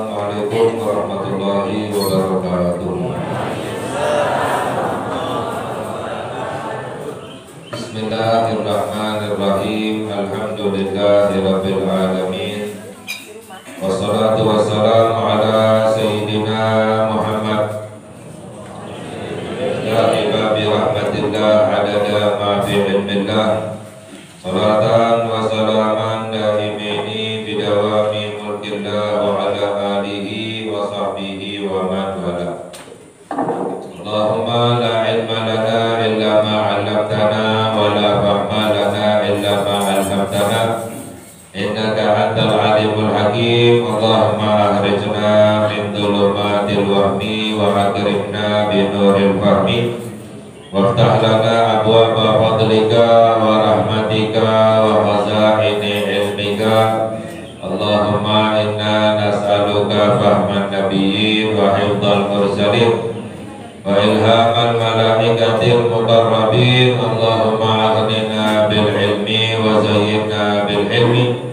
Assalamualaikum warahmatullahi wabarakatuh. Bismillahirrahmanirrahim. Alhamdulillahirabbil alamin. Wassalatu wassalamu ala sayyidina Muhammad. Ya bi rahmatillah adada ma fi ilmillah. Salatan wa salaman daimini bidawami mulkillah wa ala alihi wa sahbihi wa man wala. Allahumma la ilma lana illa ma 'allamtana wa la fahma lana illa ma 'allamtana innaka antal alimul hakim. Allahumma akhrijna min dhulumatil wahmi wa akrimna bi nuril fahmi. Waftah lana abwaaba fadlika wa rahmatika wa khazaini ilmika. Allahumma inna nas'aluka fahman nabiyyi wa hifdhal mursalin wa ilhamal malaikatil muqarrabin. Allahumma aghnina bil ilmi wa zayyinna bil ilmi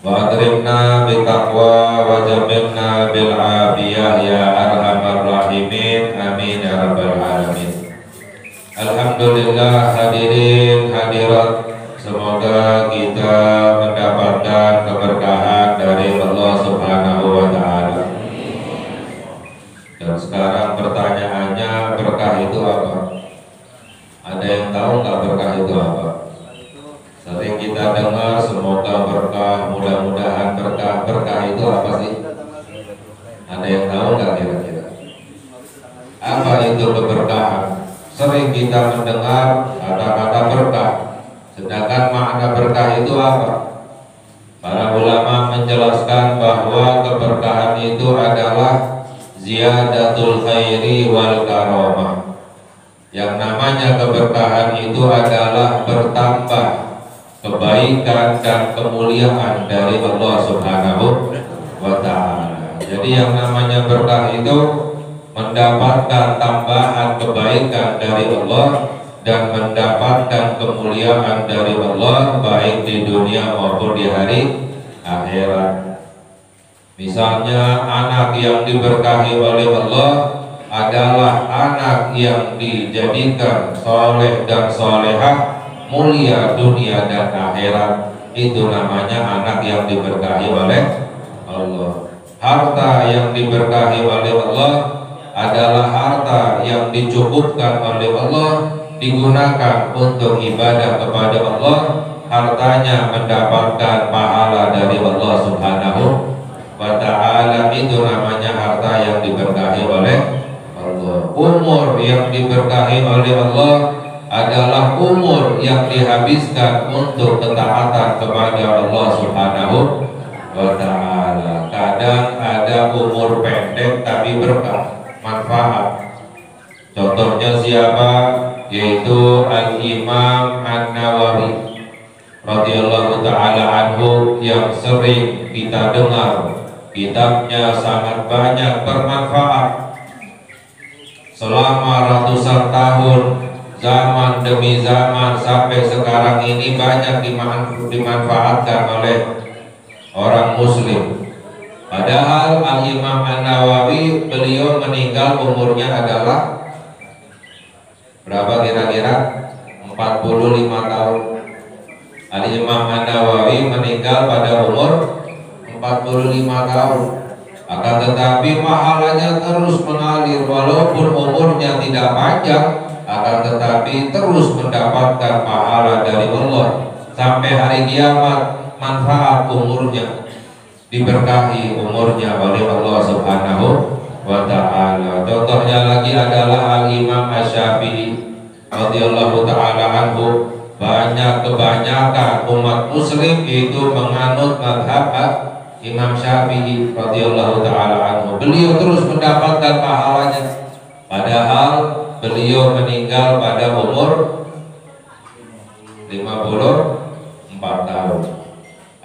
wa akrimna bi taqwa wa jamilna bil afiyah ya arhamar rahimin. Amin ya rabbal alamin. Alhamdulillah, hadirin hadirat, semoga kita mendapatkan keberkahan dari Allah Subhanahu wa Ta'ala. Dan sekarang pertanyaannya, berkah itu apa? Ada yang tahu nggak berkah itu apa? Sering kita dengar semoga berkah, mudah-mudahan berkah. Berkah itu apa sih? Ada yang tahu nggak kira-kira? Apa itu keberkahan? Sering kita mendengar kata-kata berkah, sedangkan makna berkah itu apa? Para ulama menjelaskan bahwa keberkahan itu adalah ziyadatul khairi wal karomah. Yang namanya keberkahan itu adalah bertambah kebaikan dan kemuliaan dari Allah Subhanahu wa Ta'ala. Jadi yang namanya berkah itu mendapatkan tambahan kebaikan dari Allah dan mendapatkan kemuliaan dari Allah baik di dunia maupun di hari akhirat. Misalnya anak yang diberkahi oleh Allah adalah anak yang dijadikan soleh dan solehah, mulia dunia dan akhirat. Itu namanya anak yang diberkahi oleh Allah. Harta yang diberkahi oleh Allah adalah harta yang dicukupkan oleh Allah, digunakan untuk ibadah kepada Allah, hartanya mendapatkan pahala dari Allah Subhanahu wa Ta'ala. Itu namanya harta yang diberkahi oleh Allah. Umur yang diberkahi oleh Allah adalah umur yang dihabiskan untuk ketaatan kepada Allah Subhanahu wa Ta'ala. Kadang ada umur pendek tapi berkah, manfaat. Contohnya siapa? Yaitu Al-Imam An-Nawawi radhiyallahu ta'ala anhu, yang sering kita dengar kitabnya sangat banyak bermanfaat. Selama ratusan tahun, zaman demi zaman sampai sekarang ini banyak dimanfaatkan oleh orang muslim. Padahal Al-Imam An-Nawawi beliau meninggal umurnya adalah berapa kira-kira? 45 tahun. Al-Imam An-Nawawi meninggal pada umur 45 tahun. Akan tetapi pahalanya terus mengalir walaupun umurnya tidak panjang, akan tetapi terus mendapatkan pahala dari Allah sampai hari kiamat. Manfaat umurnya, diberkahi umurnya oleh Allah Subhanahu wa Ta'ala. Contohnya lagi adalah Al-Imam Asy-Syafi'i radhiyallahu ta'ala anhu. Kebanyakan umat muslim itu menganut mazhab Imam Syafi'i radhiyallahu ta'ala anhu. Beliau terus mendapatkan pahalanya. Padahal beliau meninggal pada umur 54 tahun.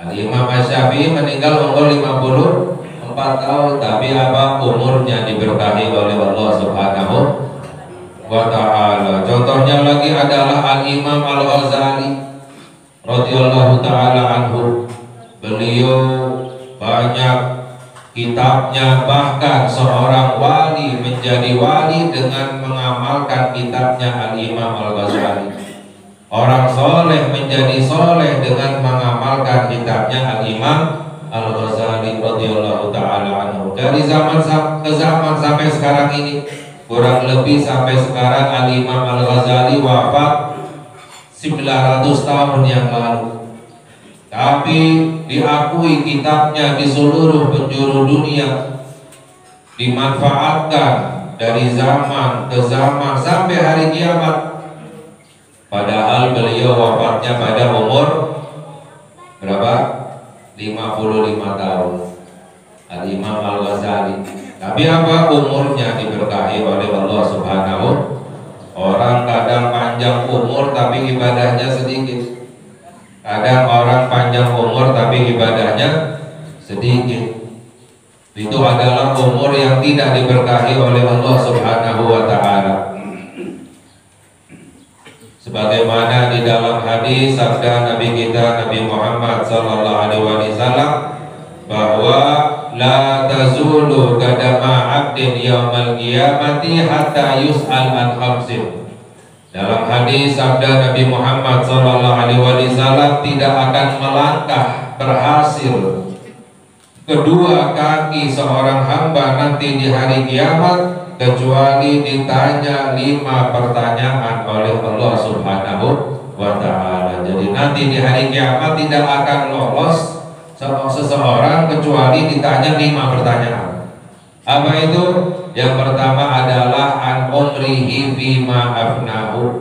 Al-Imam Asy-Syafi'i meninggal umur 54 tahun, tapi apa? Umurnya diberkahi oleh Allah Subhanahu wa Ta'ala. Contohnya lagi adalah Al-Imam Al-Ghazali radhiyallahu ta'ala anhu. Beliau banyak kitabnya, bahkan seorang wali menjadi wali dengan mengamalkan kitabnya Al-Imam Al-Ghazali. Orang soleh menjadi soleh dengan mengamalkan kitabnya Al-Imam Al-Ghazali radhiyallahu ta'ala anhu. Dari zaman ke zaman sampai sekarang ini, kurang lebih sampai sekarang Al-Imam Al-Ghazali wafat 900 tahun yang lalu, tapi diakui kitabnya di seluruh penjuru dunia, dimanfaatkan dari zaman ke zaman sampai hari kiamat. Padahal beliau wafatnya pada umur berapa? 55 tahun Al-Imam Al-Ghazali. Tapi apa? Umurnya diberkahi oleh Allah Subhanahu. Orang kadang panjang umur tapi ibadahnya sedikit, kadang orang panjang umur tapi ibadahnya sedikit. Itu adalah umur yang tidak diberkahi oleh Allah Subhanahu wa ta'ala. Sebagaimana di dalam hadis sabda Nabi kita Nabi Muhammad sallallahu alaihi wasallam bahwa la tazulu qadama 'abdin yaumal qiyamati hatta yus'al an khamsin. Dalam hadis sabda Nabi Muhammad SAW, tidak akan melangkah berhasil kedua kaki seorang hamba nanti di hari kiamat kecuali ditanya 5 pertanyaan oleh Allah Subhanahu wa ta'ala. Jadi nanti di hari kiamat tidak akan lolos seseorang kecuali ditanya 5 pertanyaan. Apa itu? Yang pertama adalah an-umrihi bima afnahu,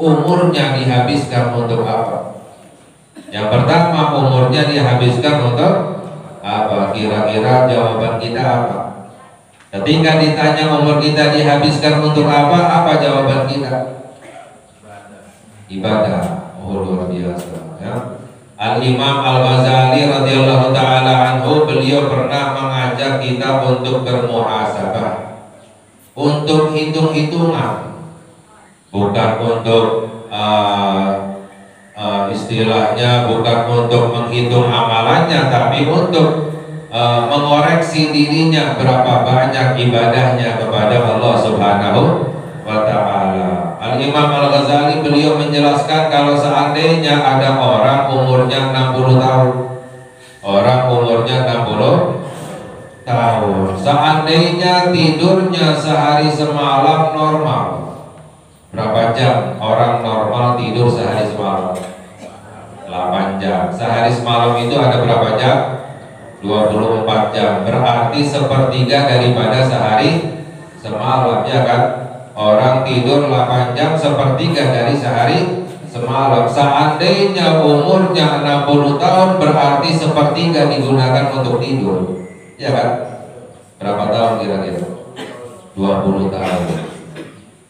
umurnya dihabiskan untuk apa? Yang pertama, umurnya dihabiskan untuk apa? Kira-kira jawaban kita apa? Ketika ditanya umur kita dihabiskan untuk apa, apa jawaban kita? Ibadah. Oh, luar biasa ya. Al-Imam Al-Ghazali radhiyallahu ta'ala anhu, beliau pernah mengajak kita untuk bermuhasabah, untuk hitung-hitungan, bukan untuk istilahnya, bukan untuk menghitung amalannya, tapi untuk mengoreksi dirinya berapa banyak ibadahnya kepada Allah Subhanahu wa ta'ala. Al-Imam Al-Ghazali beliau menjelaskan kalau seandainya ada orang umurnya 60 tahun, orang umurnya 60 tahun, seandainya tidurnya sehari semalam normal, berapa jam orang normal tidur sehari semalam? 8 jam. Sehari semalam itu ada berapa jam? 24 jam. Berarti sepertiga daripada sehari semalam, ya kan? Orang tidur 8 jam, sepertiga dari sehari semalam. Seandainya umurnya 60 tahun, berarti sepertiga digunakan untuk tidur, ya kan? Berapa tahun kira-kira? 20 tahun.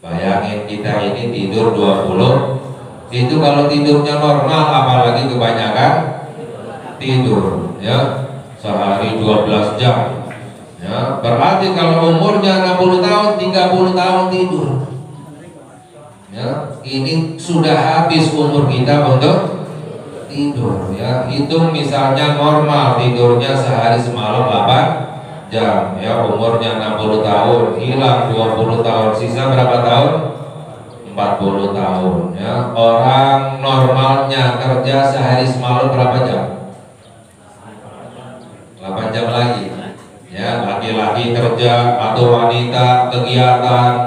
Bayangin kita ini tidur 20. Itu kalau tidurnya normal, apalagi kebanyakan tidur ya, sehari 12 jam. Ya, berarti kalau umurnya 60 tahun, 30 tahun tidur ya, ini sudah habis umur kita untuk tidur ya. Hitung misalnya normal tidurnya sehari semalam 8 jam ya, umurnya 60 tahun, hilang 20 tahun, sisa berapa tahun? 40 tahun ya. Orang normalnya kerja sehari semalam berapa jam? 8 jam lagi ya, laki-laki kerja atau wanita kegiatan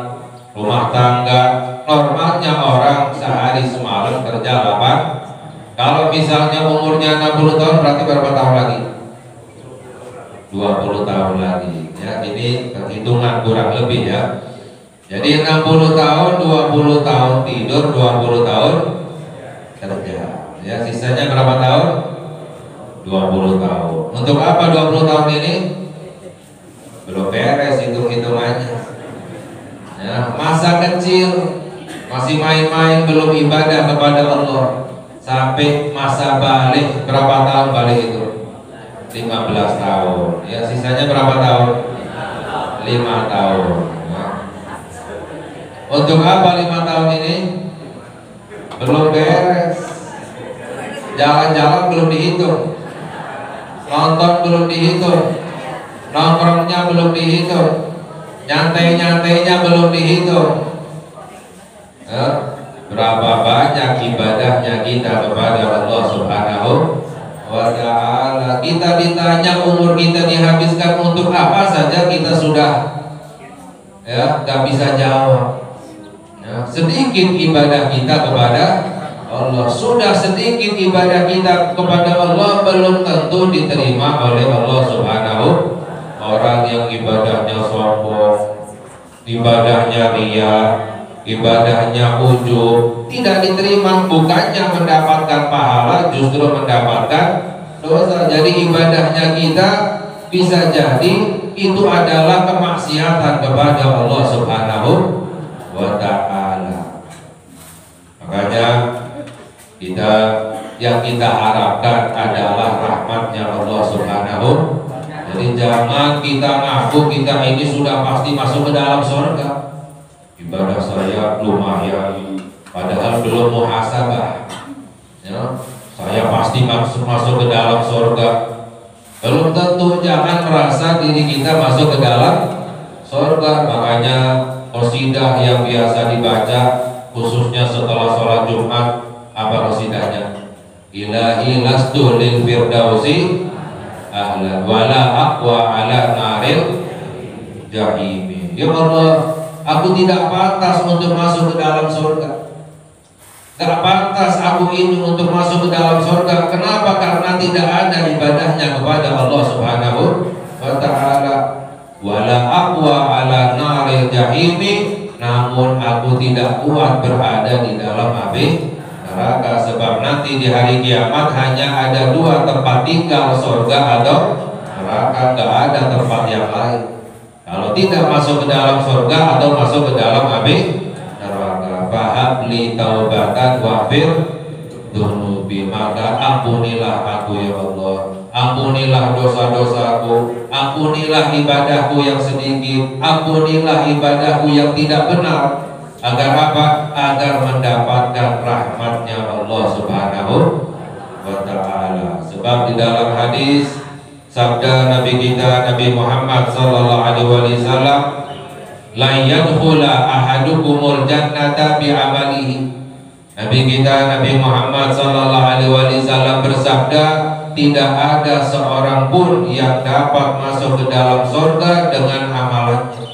rumah tangga, normalnya orang sehari semalam kerja 8. Kalau misalnya umurnya 60 tahun, berarti berapa tahun lagi? 20 tahun lagi ya, ini perhitungan kurang lebih ya. Jadi 60 tahun, 20 tahun tidur, 20 tahun kerja ya, sisanya berapa tahun? 20 tahun. Untuk apa 20 tahun ini? Belum beres hitung-hitungannya ya, masa kecil masih main-main, belum ibadah kepada Allah. Sampai masa balik, berapa tahun balik itu? 15 tahun ya, sisanya berapa tahun? 5 tahun ya. Untuk apa 5 tahun ini? Belum beres, jalan-jalan belum dihitung, nonton belum dihitung nongkrongnya belum dihitung, nyantai-nyantainya belum dihitung. Berapa banyak ibadahnya kita kepada Allah Subhanahu wa Ta'ala. Kita ditanya umur kita dihabiskan untuk apa saja, kita sudah gak bisa jawab. Sedikit ibadah kita kepada Allah, sudah sedikit ibadah kita kepada Allah, belum tentu diterima oleh Allah Subhanahu. Orang yang ibadahnya sombong, ibadahnya riya, ibadahnya ujub, tidak diterima, bukannya mendapatkan pahala, justru mendapatkan dosa. Jadi ibadahnya kita bisa jadi itu adalah kemaksiatan kepada Allah Subhanahu wa Ta'ala. Makanya kita, yang kita harapkan adalah rahmatnya Allah Subhanahu. Jadi jangan kita ngaku kita ini sudah pasti masuk ke dalam surga. Ibadah saya lumayan, padahal belum muhasabah. Saya pasti masuk ke dalam surga. Belum tentu, jangan merasa diri kita masuk ke dalam surga. Makanya qosidah yang biasa dibaca khususnya setelah sholat Jumat, apa qasidahnya? Ilahi lastu lil firdausi ahlan wala aqwa ala naril jahim. Ya Allah, aku tidak pantas untuk masuk ke dalam surga. Tidak pantas aku ini untuk masuk ke dalam surga. Kenapa? Karena tidak ada ibadahnya kepada Allah Subhanahu wa Ta'ala. Wala aqwa ala naril jahim, namun aku tidak kuat berada di dalam api. Sebab nanti di hari kiamat hanya ada dua tempat tinggal, surga atau neraka, tidak ada tempat yang lain. Kalau tidak masuk ke dalam surga atau masuk ke dalam api neraka, fahabli taubatan wafir dunubi, maka ampunilah aku ya Allah, ampunilah dosa-dosaku, ampunilah ibadahku yang sedikit, ampunilah ibadahku yang tidak benar. Agar apa? Agar mendapatkan rahmatnya Allah Subhanahu wa Ta'ala. Sebab di dalam hadis sabda Nabi kita Nabi Muhammad sallallahu alaihi wasallam, la yadkhula ahadukumul jannata bi amalihi. Nabi kita Nabi Muhammad sallallahu alaihi wasallam bersabda, tidak ada seorang pun yang dapat masuk ke dalam surga dengan amalannya.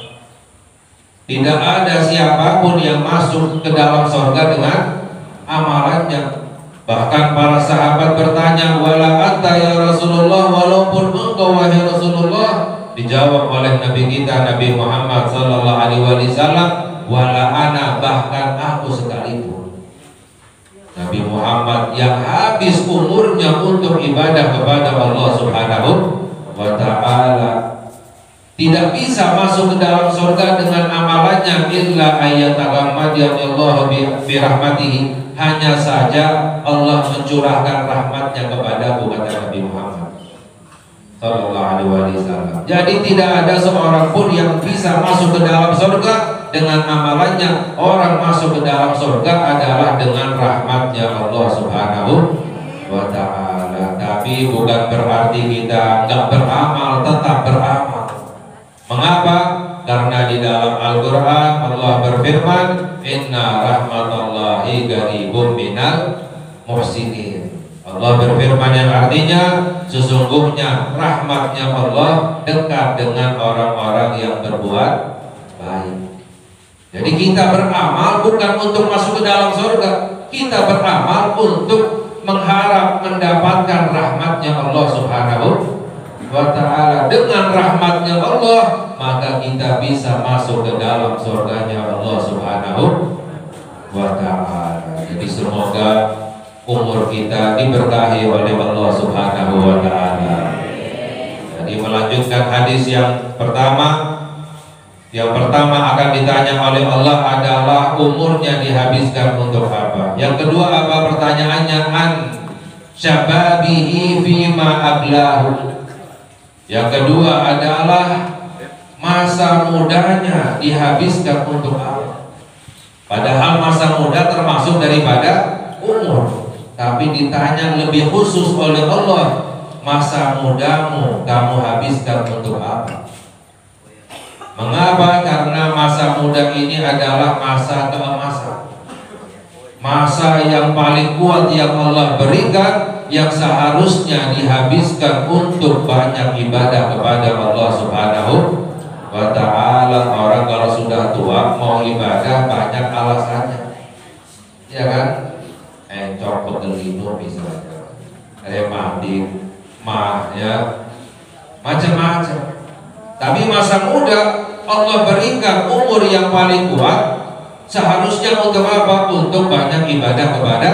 Tidak ada siapapun yang masuk ke dalam surga dengan amalannya. Bahkan para sahabat bertanya, wala anta ya Rasulullah, walaupun engkau wahai Rasulullah, dijawab oleh Nabi kita Nabi Muhammad sallallahu alaihi wasallam, wala ana, bahkan aku sekalipun. Nabi Muhammad yang habis umurnya untuk ibadah kepada Allah Subhanahu wa Ta'ala tidak bisa masuk ke dalam surga dengan amalannya, illa ayatagammadiyallahu bi rahmatihi, hanya saja Allah mencurahkan rahmatnya kepada umatnya Nabi Muhammad sallallahu alaihi wasallam. Jadi tidak ada seorang pun yang bisa masuk ke dalam surga dengan amalannya. Orang masuk ke dalam surga adalah dengan rahmatnya Allah Subhanahu wa Ta'ala. Tapi bukan berarti kita nggak beramal, tetap beramal. Mengapa? Karena di dalam Al-Quran Allah berfirman, inna rahmatallahi qaribum minal muhsinin. Allah berfirman yang artinya, sesungguhnya rahmatnya Allah dekat dengan orang-orang yang berbuat baik. Jadi kita beramal bukan untuk masuk ke dalam surga, kita beramal untuk mengharap mendapatkan rahmatnya Allah Subhanahu wa Ta'ala. Dengan rahmatnya Allah maka kita bisa masuk ke dalam surganya Allah Subhanahu wa Ta'ala. Jadi semoga umur kita diberkahi oleh Allah Subhanahu wa Ta'ala. Jadi melanjutkan hadis yang pertama, yang pertama akan ditanya oleh Allah adalah umurnya dihabiskan untuk apa. Yang kedua apa pertanyaannya? An syababihi fima ablahu. Yang kedua adalah masa mudanya dihabiskan untuk apa. Padahal masa muda termasuk daripada umur, tapi ditanya lebih khusus oleh Allah, masa mudamu kamu habiskan untuk apa? Mengapa? Karena masa muda ini adalah masa keemasan, masa yang paling kuat yang Allah berikan, yang seharusnya dihabiskan untuk banyak ibadah kepada Allah Subhanahu wa Ta'ala. Orang kalau sudah tua mau ibadah banyak alasannya, ya kan? Encor pegelinu misalnya, rematik, ya macam-macam. Tapi masa muda Allah berikan umur yang paling kuat, seharusnya untuk apa? Untuk banyak ibadah kepada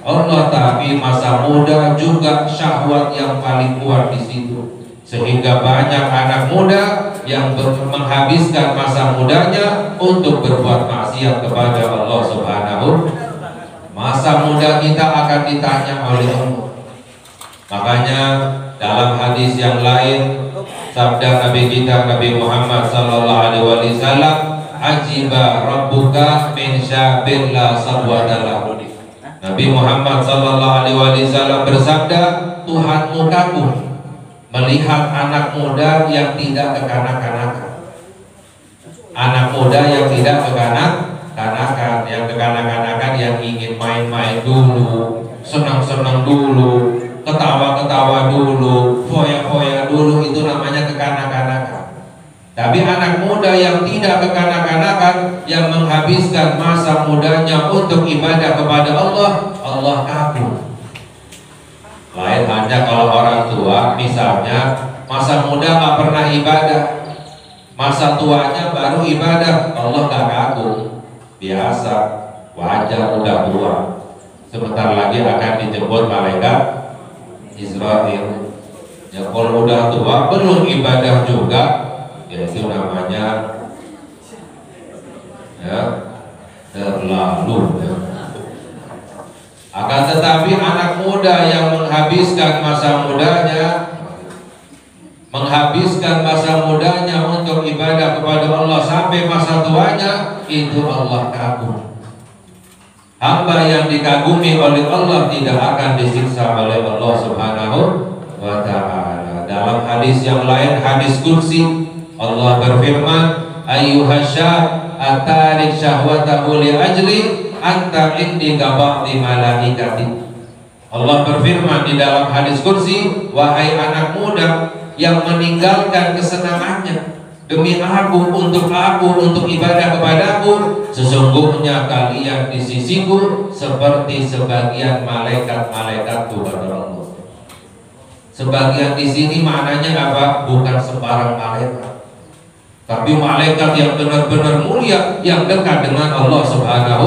Allah. Tapi masa muda juga syahwat yang paling kuat di situ, sehingga banyak anak muda yang menghabiskan masa mudanya untuk berbuat maksiat kepada Allah Subhanahu. Masa muda kita akan ditanya oleh Allah. Makanya dalam hadis yang lain sabda Nabi kita Nabi Muhammad sallallahu alaihi wasallam, ajiba rabbuka min syabin la sabwadalah. Nabi Muhammad sallallahu alaihi wasallam bersabda, Tuhanmu kagum melihat anak muda yang tidak kekanak-kanakan. Anak muda yang tidak kekanak-kanakan, yang kekanak-kanakan yang ingin main-main dulu, senang-senang dulu, ketawa-ketawa dulu, foya-foya dulu, itu namanya kekanak-kanakan. Tapi anak muda yang tidak kekanak-kanakan, yang menghabiskan masa mudanya untuk ibadah kepada Allah, Allah kabul. Lain hanya kalau orang tua, misalnya masa muda nggak pernah ibadah, masa tuanya baru ibadah, Allah nggak kabul. Biasa, wajar udah tua, sebentar lagi akan dijemput malaikat Israfil. Ya kalau udah tua belum ibadah juga, yaitu namanya ya terlalu ya. Akan tetapi anak muda yang menghabiskan masa mudanya untuk ibadah kepada Allah sampai masa tuanya, itu Allah kagum. Hamba yang dikagumi oleh Allah tidak akan disiksa oleh Allah Subhanahu wa Ta'ala. Dalam hadis yang lain, hadis kursi, Allah berfirman, ayyuhasyab atarik syahwatahu li ajli anta indika ba'di malaikati. Allah berfirman di dalam hadis kursi, wahai anak muda yang meninggalkan kesenangannya demi aku, untuk aku, untuk ibadah kepadaku, sesungguhnya kalian di sisiku seperti sebagian malaikat-malaikatku, kata Allah. Sebagian di sini maknanya apa? Bukan sembarang malaikat, tapi malaikat yang benar-benar mulia, yang dekat dengan Allah Subhanahu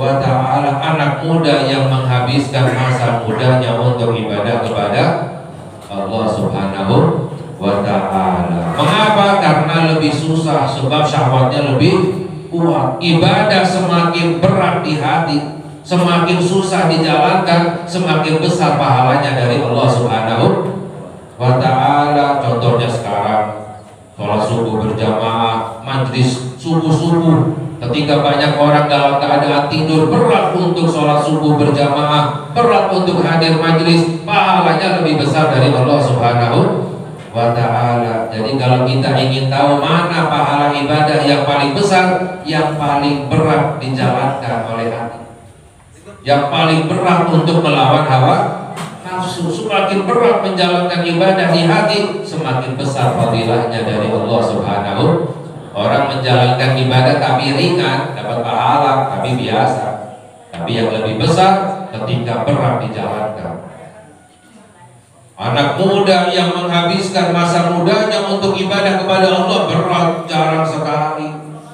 wa Ta'ala. Anak muda yang menghabiskan masa mudanya untuk ibadah kepada Allah Subhanahu wa Ta'ala. Mengapa? Karena lebih susah, sebab syahwatnya lebih kuat. Ibadah semakin berat di hati, semakin susah dijalankan, semakin besar pahalanya dari Allah Subhanahu wa Ta'ala. Contohnya sekarang sholat subuh berjamaah, majlis subuh-subuh, ketika banyak orang dalam keadaan tidur, berat untuk sholat subuh berjamaah, berat untuk hadir majlis, pahalanya lebih besar dari Allah Subhanahu wa Ta'ala. Jadi kalau kita ingin tahu mana pahala ibadah yang paling besar, yang paling berat dijalankan oleh hati, yang paling berat untuk melawan hawa nafsu, semakin berat menjalankan ibadah di hati, semakin besar fadilahnya dari Allah Subhanahu. Orang menjalankan ibadah tapi ringan dapat pahala, tapi biasa. Tapi yang lebih besar ketika berat dijalankan. Anak muda yang menghabiskan masa mudanya untuk ibadah kepada Allah, berat jarang sekali,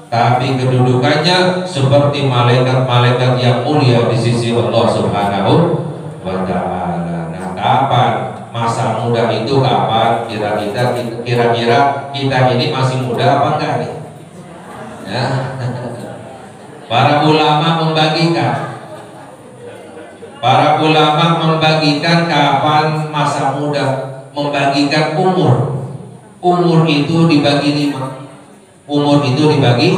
tapi kedudukannya seperti malaikat-malaikat yang mulia di sisi Allah Subhanahu wa Ta'ala. Kapan masa muda itu? Kapan kira-kira kita ini masih muda apa enggak nih? Ya. Para ulama membagikan kapan masa muda, membagikan umur. Umur itu dibagi 5. Umur itu dibagi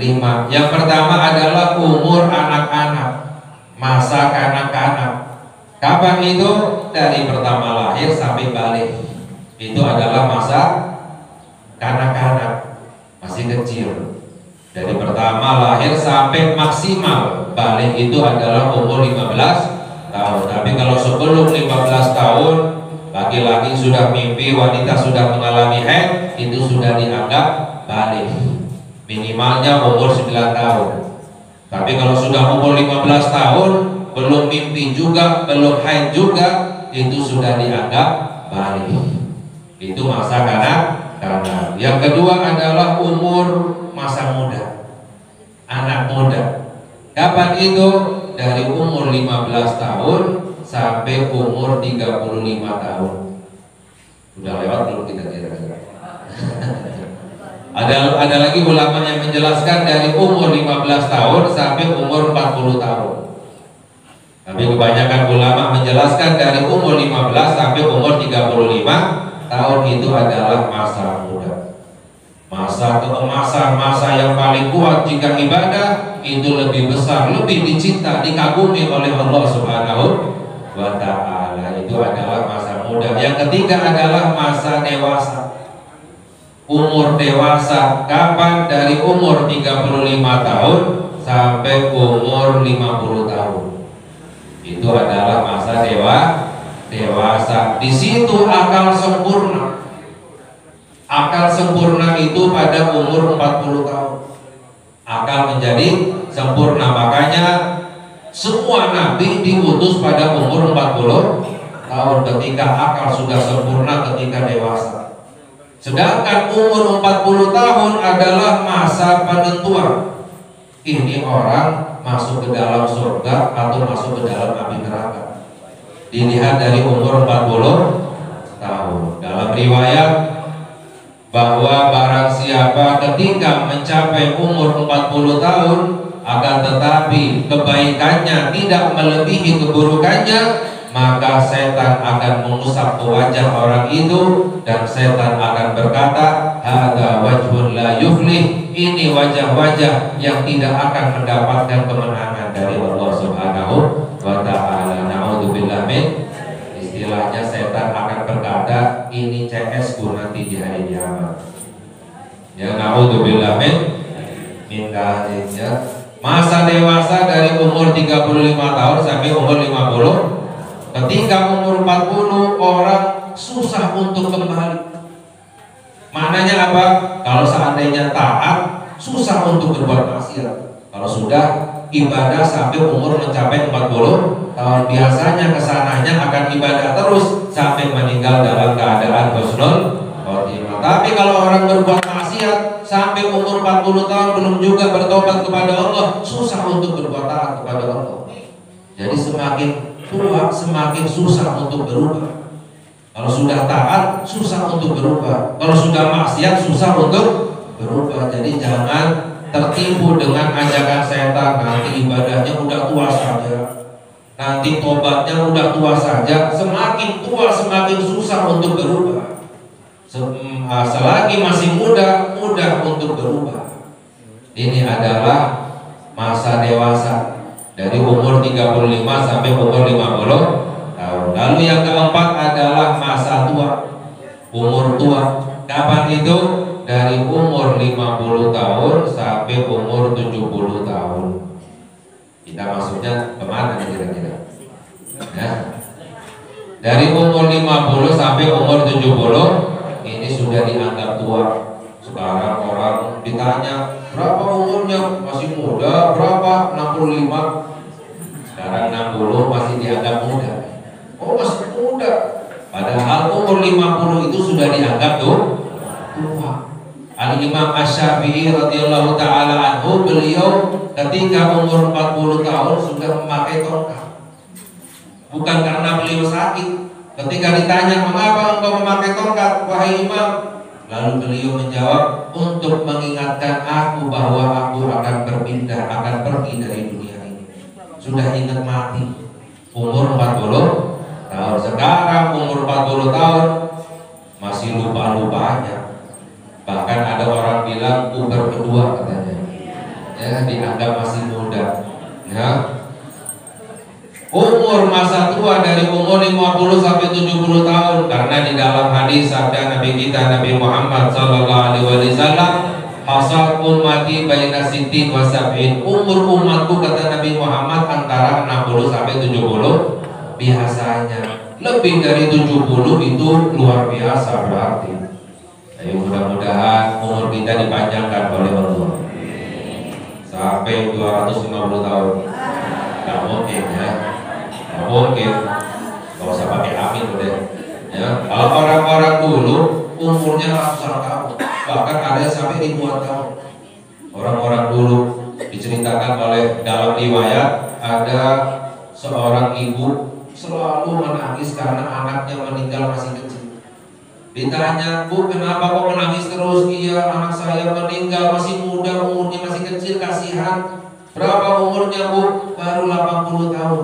5. Yang pertama adalah umur anak-anak, masa kanak-kanak. Kapan itu? Dari pertama lahir sampai balik. Itu adalah masa kanak-kanak, masih kecil. Dari pertama lahir sampai maksimal balik itu adalah umur 15 tahun. Tapi kalau sebelum 15 tahun, laki-laki sudah mimpi, wanita sudah mengalami haid, itu sudah dianggap balik. Minimalnya umur 9 tahun. Tapi kalau sudah umur 15 tahun, belum mimpi juga, belum haid juga, itu sudah dianggap balik. Itu masa kanak-kanak. Yang kedua adalah umur masa muda, anak muda. Kapan itu? Dari umur 15 tahun sampai umur 35 tahun. Udah lewat belum kita kira-kira? Ada lagi ulama yang menjelaskan dari umur 15 tahun sampai umur 40 tahun. Tapi kebanyakan ulama menjelaskan dari umur 15 sampai umur 35 tahun itu adalah masa muda, masa keemasan, masa yang paling kuat jika ibadah itu lebih besar, lebih dicinta, dikagumi oleh Allah Subhanahu wa Ta'ala. Itu adalah masa muda. Yang ketiga adalah masa dewasa, umur dewasa. Kapan? Dari umur 35 tahun sampai umur 50 tahun. Itu adalah masa dewasa. Di situ akal sempurna. Akal sempurna itu pada umur 40 tahun. Akal menjadi sempurna. Makanya semua nabi diutus pada umur 40 tahun ketika akal sudah sempurna, ketika dewasa. Sedangkan umur 40 tahun adalah masa penentuan. Ini orang masuk ke dalam surga atau masuk ke dalam api neraka. Dilihat dari umur 40 tahun. Dalam riwayat bahwa barang siapa ketika mencapai umur 40 tahun, akan tetapi kebaikannya tidak melebihi keburukannya, maka setan akan mengusap wajah orang itu dan setan akan berkata, hadza wajhun la yuflih, ini wajah-wajah yang tidak akan mendapatkan kemenangan dari Allah Subhanahu wa Ta'ala. Istilahnya setan akan berkata, ini CS-ku nanti di hari kiamat. Ya naudzubillah min dzalik. Masa dewasa dari umur 35 tahun sampai umur 50. Ketika umur 40 orang susah untuk kembali. Maknanya apa? Kalau seandainya taat, susah untuk berbuat maksiat. Kalau sudah ibadah sampai umur mencapai 40 tahun, biasanya kesananya akan ibadah terus sampai meninggal dalam keadaan husnul khotimah. Tapi kalau orang berbuat maksiat sampai umur 40 tahun belum juga bertobat kepada Allah, susah untuk berbuat taat kepada Allah. Jadi semakin tua semakin susah untuk berubah. Kalau sudah taat susah untuk berubah, kalau sudah maksiat susah untuk berubah. Jadi jangan tertipu dengan ajakan setan, nanti ibadahnya udah tua saja, nanti tobatnya udah tua saja. Semakin tua semakin susah untuk berubah. Selagi masih muda, mudah untuk berubah. Ini adalah masa dewasa, dari umur 35 sampai umur 50 tahun. Lalu yang keempat adalah masa tua, umur tua. Kapan itu? Dari umur 50 tahun sampai umur 70 tahun. Kita maksudnya kemana kira-kira? Ya. Dari umur 50 sampai umur 70 ini sudah dianggap tua. Sekarang orang ditanya, berapa umurnya? Masih muda. Berapa? 65. Sekarang 60 masih dianggap muda. Oh masih muda. Padahal umur 50 itu sudah dianggap tua. Al-Imam Asy-Syafi'i radhiyallahu ta'ala anhu, beliau ketika umur 40 tahun sudah memakai tongkat. Bukan karena beliau sakit. Ketika ditanya, mengapa engkau memakai tongkat, wahai imam? Lalu beliau menjawab, untuk mengingatkan aku bahwa aku akan berpindah, akan pergi dari dunia ini. Sudah ingat mati. Umur 40 tahun. Sekarang umur 40 tahun masih lupa-lupanya. Bahkan ada orang bilang puber kedua katanya, ya dianggap masih muda. Ya umur masa tua dari umur 50 sampai 70 tahun, karena di dalam hadis sabda Nabi kita Nabi Muhammad sallallahu alaihi wasallam, hasal ummati baina sittin wa sab'in, umur umatku kata Nabi Muhammad antara 60 sampai 70 biasanya. Lebih dari 70 itu luar biasa berarti. Ayo mudah-mudahan umur kita dipanjangkan oleh Allah sampai 250 tahun. Nggak mungkin ya, nggak mungkin. Nggak usah pakai amin udah ya. Kalau orang-orang dulu umurnya ratusan tahun, bahkan ada sampai ribuan tahun. Orang-orang dulu diceritakan oleh dalam riwayat ada seorang ibu selalu menangis karena anaknya meninggal masih kecil. Ditanya, "Bu, kenapa kok menangis terus?" "Iya, anak saya meninggal masih muda, umurnya masih kecil, kasihan." "Berapa umurnya, Bu?" "Baru 80 tahun."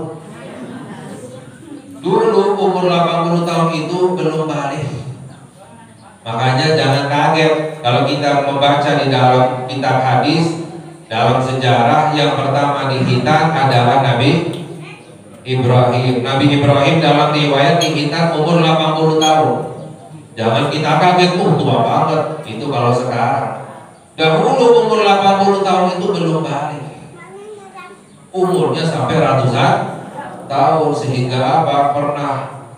Dulu umur 80 tahun itu belum balik. Makanya jangan kaget kalau kita membaca di dalam kitab hadis, dalam sejarah yang pertama dihitan adalah Nabi Ibrahim. Nabi Ibrahim dalam riwayat dihitan umur 80 tahun. Jangan kita kaget, tua banget. Itu kalau sekarang. Dahulu umur 80 tahun itu belum balik. Umurnya sampai ratusan tahun, sehingga apa? Pernah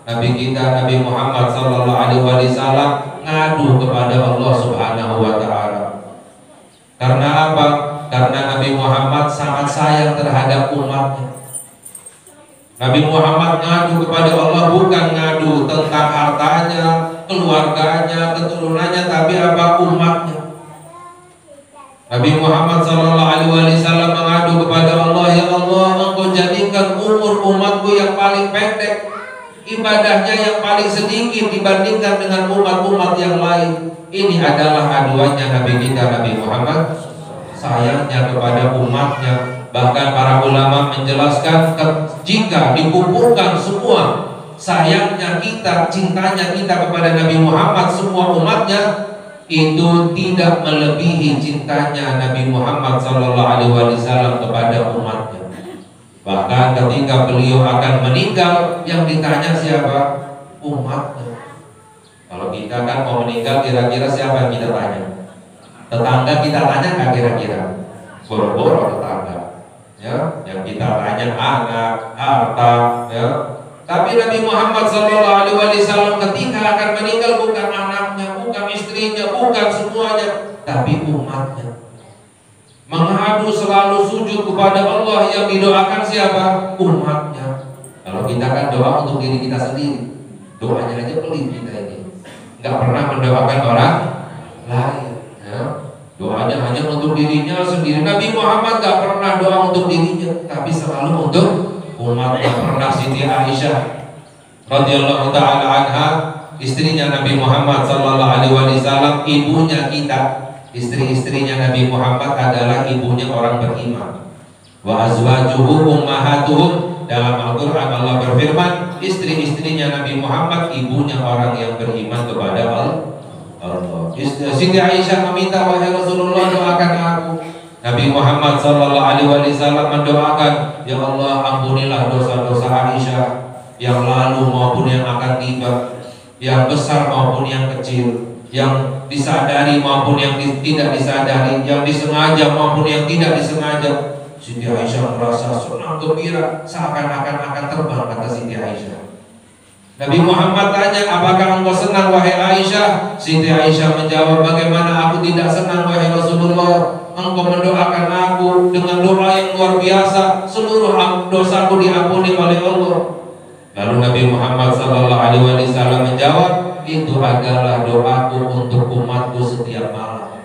Nabi kita Nabi Muhammad sallallahu alaihi wasallam ngadu kepada Allah Subhanahu wa taala. Karena apa? Karena Nabi Muhammad sangat sayang terhadap umatnya. Nabi Muhammad ngadu kepada Allah bukan ngadu tentang hartanya, keluarganya, keturunannya, tapi apa? Umatnya. Nabi Muhammad sallallahu alaihi wasallam mengadu kepada Allah, "Ya Allah, Engkau jadikan umur umatku yang paling pendek, ibadahnya yang paling sedikit dibandingkan dengan umat-umat yang lain." Ini adalah aduannya Nabi kita Nabi Muhammad, sayangnya kepada umatnya. Bahkan para ulama menjelaskan jika dikumpulkan semua sayangnya kita, cintanya kita kepada Nabi Muhammad semua umatnya, itu tidak melebihi cintanya Nabi Muhammad SAW kepada umatnya. Bahkan ketika beliau akan meninggal, yang ditanya siapa? Umatnya. Kalau kita kan mau meninggal, kira-kira siapa yang kita tanya? Tetangga kita tanya nggak kira-kira? Boro-boro tetangga. Ya, yang kita tanya anak, harta, ya. Tapi Nabi Muhammad SAW ketika akan meninggal bukan anaknya, bukan istrinya, bukan semuanya, tapi umatnya. Mengadu selalu sujud kepada Allah, yang didoakan siapa? Umatnya. Kalau kita kan doa untuk diri kita sendiri, doanya aja pelit kita ini, nggak pernah mendoakan orang lain. Ya. Doanya hanya untuk dirinya sendiri. Nabi Muhammad gak pernah doa untuk dirinya, tapi selalu untuk umatnya. Pernah Siti Aisyah radhiyallahu ta'ala anha, istrinya Nabi Muhammad sallallahu alaihi wasallam, ibunya kita. Istri-istrinya Nabi Muhammad adalah ibunya orang beriman. Wa azwajuhu ummahatuhum, dalam Al-Qur'an Allah berfirman, istri-istrinya Nabi Muhammad ibunya orang yang beriman kepada Allah. Siti Aisyah meminta, "Wahai Rasulullah, doakan aku." Nabi Muhammad SAW mendoakan, "Ya Allah, ampunilah dosa-dosa Aisyah yang lalu maupun yang akan tiba, yang besar maupun yang kecil, yang disadari maupun yang tidak disadari, yang disengaja maupun yang tidak disengaja." Siti Aisyah merasa senang gembira, seakan-akan akan terbang, kata Siti Aisyah. Nabi Muhammad tanya, "Apakah engkau senang, wahai Aisyah?" Siti Aisyah menjawab, "Bagaimana aku tidak senang, wahai Rasulullah? Engkau mendoakan aku dengan doa yang luar biasa, seluruh dosaku diampuni oleh Allah." Lalu Nabi Muhammad SAW menjawab, "Itu adalah doaku untuk umatku setiap malam."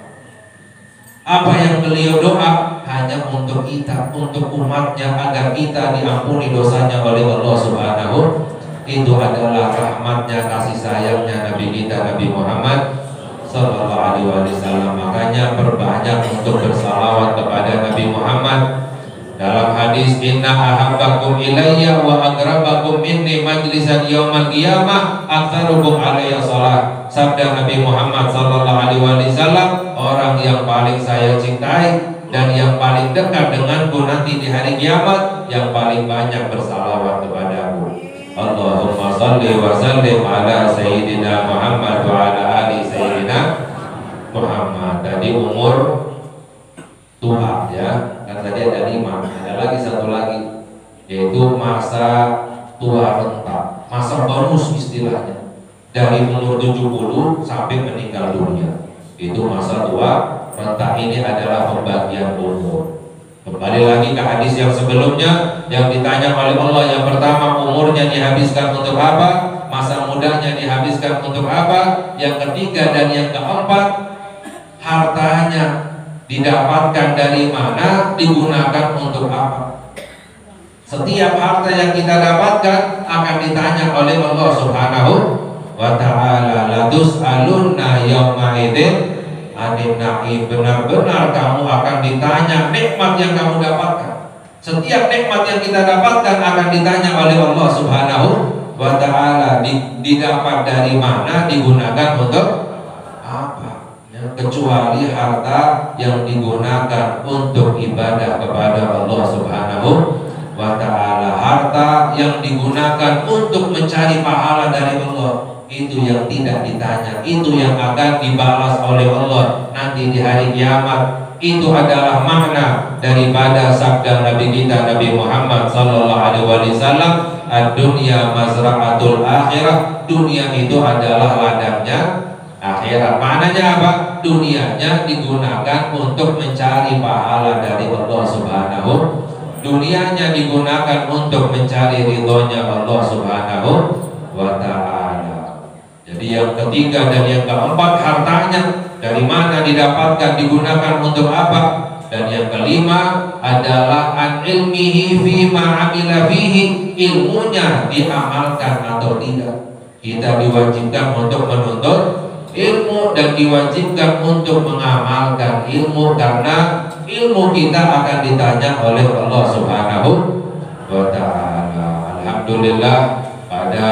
Apa yang beliau doa hanya untuk kita, untuk umatnya, agar kita diampuni dosanya oleh Allah Subhanahu. Itu adalah rahmatnya, kasih sayangnya Nabi kita Nabi Muhammad sallallahu alaihi wasallam. Makanya perbanyak untuk bersalawat kepada Nabi Muhammad. Dalam hadis, "Inna ahabbakum ilayya wa akrabakum minni majlisan yaumal qiyamah aktsarukum alayya shalah." Sabda Nabi Muhammad sallallahu alaihi wasallam, "Orang yang paling saya cintai dan yang paling dekat denganku nanti di hari kiamat yang paling banyak bersalawat kepadamu. Allahumma salli wa sallim ala Sayyidina Muhammad wa ala ali Sayyidina Muhammad. Tadi umur tua ya, dan tadi ada 5, ada lagi satu lagi yaitu masa tua renta, masa bonus istilahnya, dari umur 70 sampai meninggal dunia, itu masa tua renta. Ini adalah pembagian umur. Kembali lagi ke hadis yang sebelumnya yang ditanya oleh Allah, yang pertama umurnya dihabiskan untuk apa, masa mudanya dihabiskan untuk apa, yang ketiga dan yang keempat hartanya didapatkan dari mana, digunakan untuk apa. Setiap harta yang kita dapatkan akan ditanya oleh Allah Subhanahu wa ta'ala. Latus'alunna yauma idzin 'anin na'im. Benar-benar kamu akan ditanya nikmat yang kamu dapatkan. Setiap nikmat yang kita dapatkan akan ditanya oleh Allah Subhanahu wa ta'ala, didapat dari mana, digunakan untuk apa. Kecuali harta yang digunakan untuk ibadah kepada Allah Subhanahu wa ta'ala, harta yang digunakan untuk mencari pahala dari Allah, itu yang tidak ditanya, itu yang akan dibalas oleh Allah nanti di hari kiamat. Itu adalah makna daripada sabda Nabi kita Nabi Muhammad sallallahu alaihi wasallam, ad-dunya mazra'atul akhirah. Dunia itu adalah ladangnya akhirat. Maknanya apa? Dunianya digunakan untuk mencari pahala dari Allah Subhanahu, dunianya digunakan untuk mencari ridhonya Allah Subhanahu wa ta'ala. Jadi yang ketiga dan yang keempat hartanya dari mana didapatkan, digunakan untuk apa. Dan yang kelima adalah an ilmihi fima amila fihi, ilmunya diamalkan atau tidak. Kita diwajibkan untuk menuntut ilmu dan diwajibkan untuk mengamalkan ilmu, karena ilmu kita akan ditanya oleh Allah Subhanahu wa ta'ala. Alhamdulillah pada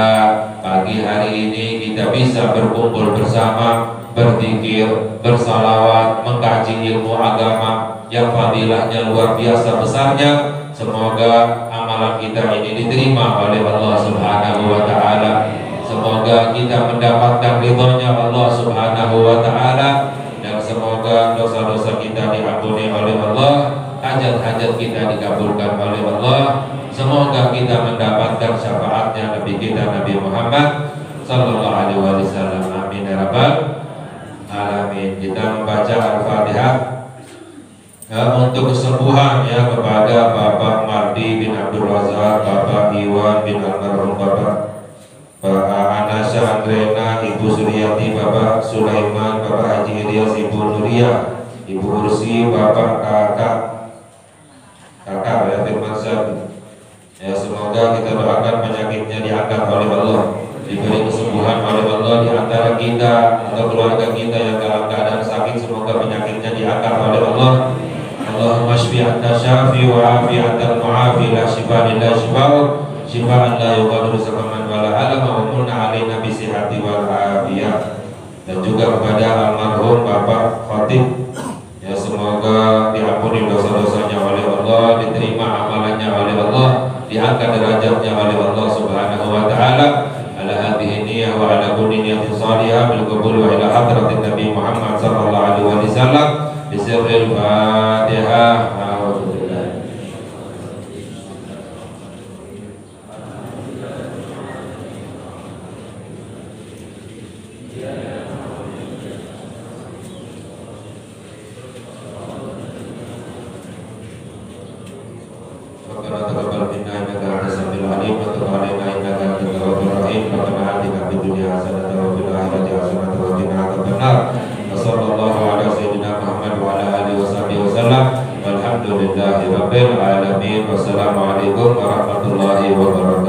pagi hari ini kita bisa berkumpul bersama, berzikir, bersalawat, mengkaji ilmu agama yang fadilahnya luar biasa besarnya. Semoga amalan kita ini diterima oleh Allah Subhanahu wa ta'ala. Semoga kita mendapatkan ridhonya Allah Subhanahu wa ta'ala, dan semoga dosa-dosa kita diampuni oleh Allah, hajat-hajat kita dikabulkan oleh Allah. Semoga kita mendapatkan syafaatnya Nabi kita Nabi Muhammad sallallahu alaihi wasallam. Amin ya rabbal alamin. Kita membaca Al-Fatihah untuk kesembuhan ya kepada Bapak Mardi bin Abdul Razak, Bapak Iwan bin Almarhum, Bapak Anasya Andrena, Ibu Suryati, Bapak Sulaiman, Bapak Haji Ilyas, Ibu Nuria, Ibu Ursi, Bapak Kakak ya Firman Syah. Ya semoga kita doakan penyakitnya diangkat oleh Allah, diberi kesembuhan oleh Allah. Di antara kita atau keluarga kita yang dalam keadaan sakit, semoga penyakitnya diangkat oleh Allah. Allahumma shfi anta syafi wa afi anta mu'afi, la shifa illa shifa'u, shifa'an la yughadiru saqaman wa la alama, wa mulna alaina bisihati wal afiyah. Dan juga kepada almarhum Bapak Khatib, ya semoga diampuni dosa-dosanya oleh Allah, diterima amalannya oleh Allah, diangkat derajatnya oleh Allah Subhanahu wa ta'ala. Ala hadhihi niyyah wa ala kulli niyyatin shalihah bil qabul wa ila hadratin Nabi Muhammad sallallahu alaihi wasallam. Bismillahil Fatihah. Alhamdulillahirabbil alamin. Wassalamualaikum warahmatullahi wabarakatuh.